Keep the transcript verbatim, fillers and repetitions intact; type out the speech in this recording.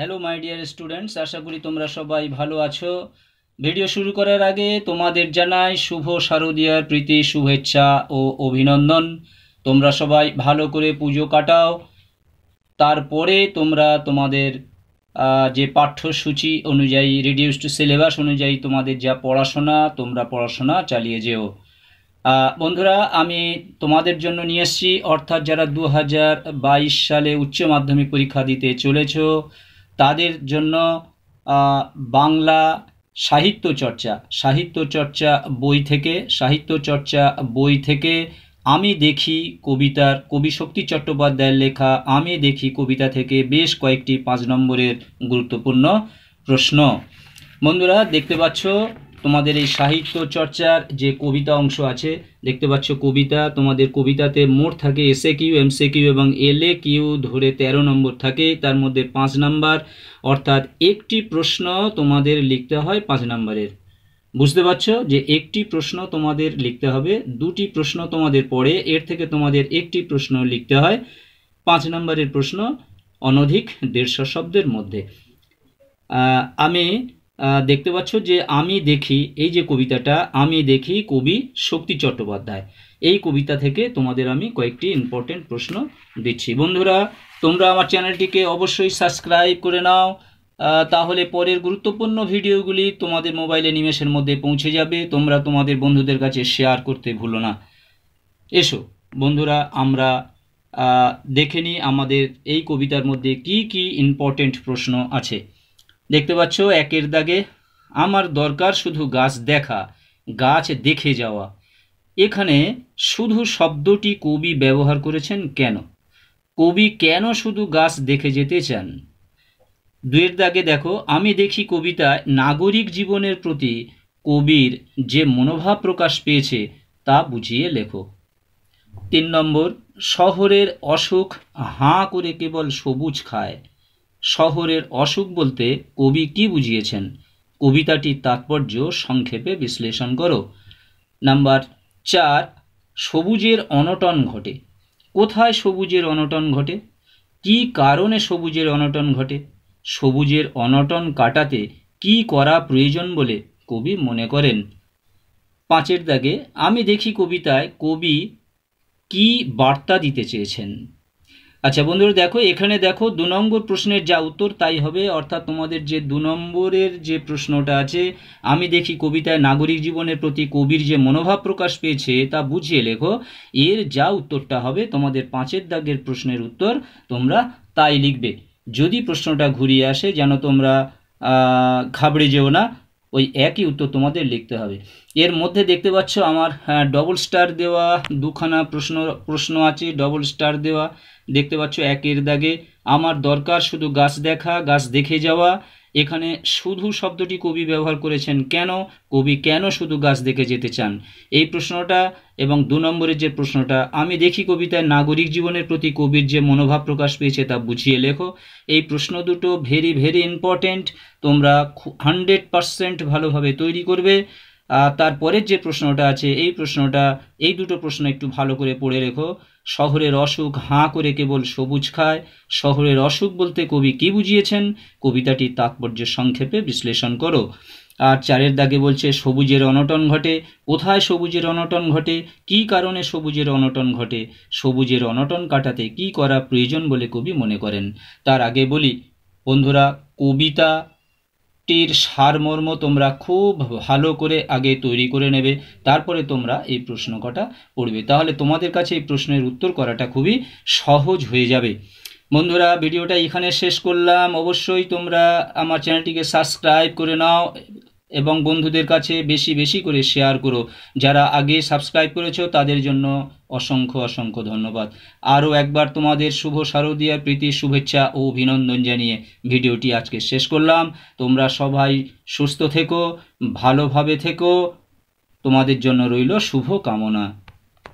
Hello my dear students, आशा करी तुम्हारा सबाई भालो आछो। भिडियो शुरू करार आगे तोमादेर जानाई शुभ शारदियार प्रीति, शुभेच्छा और अभिनंदन। तोमरा सबाई भालो करे पुजो काटाओ। तारपरे तोमरा तोमादेर जे पाठ्यसूची अनुयायी रिड्यूस्ड सिलेबास अनुयायी तोमादेर जा पढ़ाशोना तोमरा पढ़ाशोना चालिये जेओ। बंधुरा आमी तोमादेर जन्य निये एसेछि अर्थात जारा दो हज़ार बाईश साले उच्च माध्यमिक परीक्षा दीते चलेछो तादेर जन्य बांगला साहित्य चर्चा साहित्य चर्चा बोई थेके साहित्य चर्चा बोई थेके आमी देखी कवितार कवि शक्ति चट्टोपाध्याय लेखा आमी देखी कविता थेके बेश कयेकटी पाँच नम्बरेर गुरुत्वपूर्ण प्रश्न। बंधुरा देखते पाच्छो तोमादेर एई साहित्य चर्चार जे कविता अंश आछे देखते पाच्छो कविता तोमादेर कविताते मोट थाके एस ए किऊ एम सी किऊ एबं एल ए किऊ धरे तेरो नम्बर थाके। तार मध्ये पाँच नम्बर अर्थात एकटी प्रश्न तोमादेर लिखते हय पाँच नम्बरेर। बुझते पाच्छो जे एकटी प्रश्न तोमादेर लिखते हबे, दुटी प्रश्न तोमादेर पड़े, एर थेके तोमादेर एकटी प्रश्न लिखते हय। पाँच नम्बरेर प्रश्न अनधिक देड़शो शब्देर मध्ये। आमी देखते पाच्छो जे आमी देखी एई जे कविताटा आमी देखी कवि शक्ति चट्टोपाध्याय एई कविता थेके तोमादेर आमी कयेकटी इम्पोर्टेंट प्रश्न दिच्छी। बंधुरा तोमरा आमार चैनलटिके अवश्यई सबस्क्राइब करे नाओ, ताहले परेर गुरुत्वपूर्ण भिडियोगुली तोमादेर मोबाइले निमेषेर मध्ये पौंछे जाबे। तोमरा तोमादेर बंधुदेर काछे शेयार करते भुलो ना। एसो बंधुरा आमरा देखे निई आमादेर एई कवितार मध्ये की की इम्पोर्टेंट प्रश्न आछे। देखते पाচ্ছ एकेर दागे आमार दरकार शुधु गाछ देखा गाछ देखे जावा, एखाने शुधु शब्दटी कवि व्यवहार करेছেন কেন, कवि কেন শুধু গাছ দেখে যেতে চান। দুইয়ের দাগে দেখো আমি দেখি কবিতায় নাগরিক জীবনের প্রতি কবির যে মনোভাব প্রকাশ পেয়েছে তা বুঝিয়ে লেখো। তিন নম্বর শহরের অসুখ হাঁ করে কেবল সবুজ খায়, शहरेर असुख बोलते कवि की बुझिए, कविताटी तात्पर्य संक्षेपे विश्लेषण करो। नम्बर चार सबुजेर अनटन घटे, कोथाय सबुजेर अनटन घटे, की कारणे सबुजेर अनटन घटे, सबुजेर अनटन काटाते की करा प्रयोजन बोले कवि मने करें। पाँचेर दागे आमी देखी कविताय कवि की बार्ता दीते चेयेछेन। আচ্ছা বন্ধুরা দেখো এখানে দেখো দু নম্বর প্রশ্নের যা উত্তর তাই হবে, অর্থাৎ তোমাদের যে দু নম্বরের যে প্রশ্নটা আছে আমি দেখি কবিতায় নাগরিক জীবনের প্রতি কবির যে মনোভাব প্রকাশ পেয়েছে তা বুঝিয়ে লেখো, এর যা উত্তরটা হবে তোমাদের পাঁচের দাগের প্রশ্নের উত্তর তোমরা তাই লিখবে। যদি প্রশ্নটা ঘুরিয়ে আসে যেন তোমরা ঘাবড়ে যেও না, ওই একই উত্তর তোমাদের লিখতে হবে। এর মধ্যে দেখতে পাচ্ছ আমার ডবল স্টার দেওয়া দুখানা প্রশ্ন প্রশ্ন আছে ডবল স্টার দেওয়া। দেখতে পাচ্ছ একের দাগে আমার দরকার শুধু গাছ দেখা গাছ দেখে যাওয়া, এখানে শুধু শব্দটি কবি ব্যবহার করেছেন কেন, কবি কেন শুধু গাছ দেখে যেতে চান এই প্রশ্নটা। এবং দু নম্বরের যে প্রশ্নটা আমি দেখি কবিতায় নাগরিক জীবনের প্রতি কবির যে মনোভাব প্রকাশ পেয়েছে তা বুঝিয়ে লেখো, এই প্রশ্ন দুটো ভেরি ভেরি ইম্পর্টেন্ট, তোমরা হান্ড্রেড পারসেন্ট ভালোভাবে তৈরি করবে। আর তারপরের যে প্রশ্নটা আছে এই প্রশ্নটা এই দুটো প্রশ্ন একটু ভালো করে পড়ে রেখো। শহরের অসুখ হাঁ করে কেবল সবুজ খায়, শহরের অসুখ বলতে কবি কি বুঝিয়েছেন, কবিতাটি তাৎপর্য সংক্ষেপে বিশ্লেষণ করো। আর চারের দাগে বলছে সবুজের অনটন ঘটে, কোথায় সবুজের অনটন ঘটে, কি কারণে সবুজের অনটন ঘটে, সবুজের অনটন কাটাতে কি করা প্রয়োজন বলে কবি মনে করেন। তার আগে বলি বন্ধুরা কবিতা টির সারমর্ম তোমরা খুব ভালো করে আগে তৈরি করে নেবে, তারপরে তোমরা এই প্রশ্ন কটা পড়বে, তাহলে তোমাদের কাছে এই প্রশ্নের উত্তর করাটা খুবই সহজ হয়ে যাবে। বন্ধুরা ভিডিওটা এখানে শেষ করলাম। অবশ্যই তোমরা আমার চ্যানেলটিকে সাবস্ক্রাইব করে নাও এবং বন্ধুদের কাছে বেশি বেশি করে শেয়ার করো। যারা আগে সাবস্ক্রাইব করেছো তাদের জন্য অসংখ্য অসংখ্য ধন্যবাদ। আরও একবার তোমাদের শুভ শারদিয়া প্রীতি, শুভেচ্ছা ও অভিনন্দন জানিয়ে ভিডিওটি আজকে শেষ করলাম। তোমরা সবাই সুস্থ থেকো, ভালোভাবে থেকো, তোমাদের জন্য রইল শুভ কামনা।